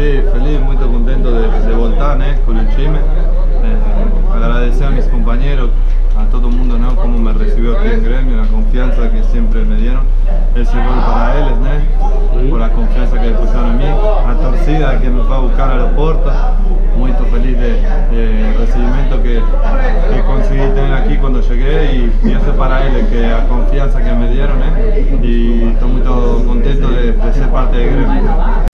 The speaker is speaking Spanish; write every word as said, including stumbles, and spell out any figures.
Sí, feliz, muy contento de, de voltar eh, con el time. Eh, agradecer a mis compañeros, a todo el mundo, ¿no? Cómo me recibió aquí en Gremio, la confianza que siempre me dieron. Ese gol para ellos, ¿no? Por la confianza que pusieron en mí. La Torcida que me fue a buscar a la puerta. Muy feliz del de recibimiento que, que conseguí tener aquí cuando llegué, y, y eso para ellos, que la confianza que me dieron, ¿eh? Y estoy muy contento de, de ser parte de Gremio.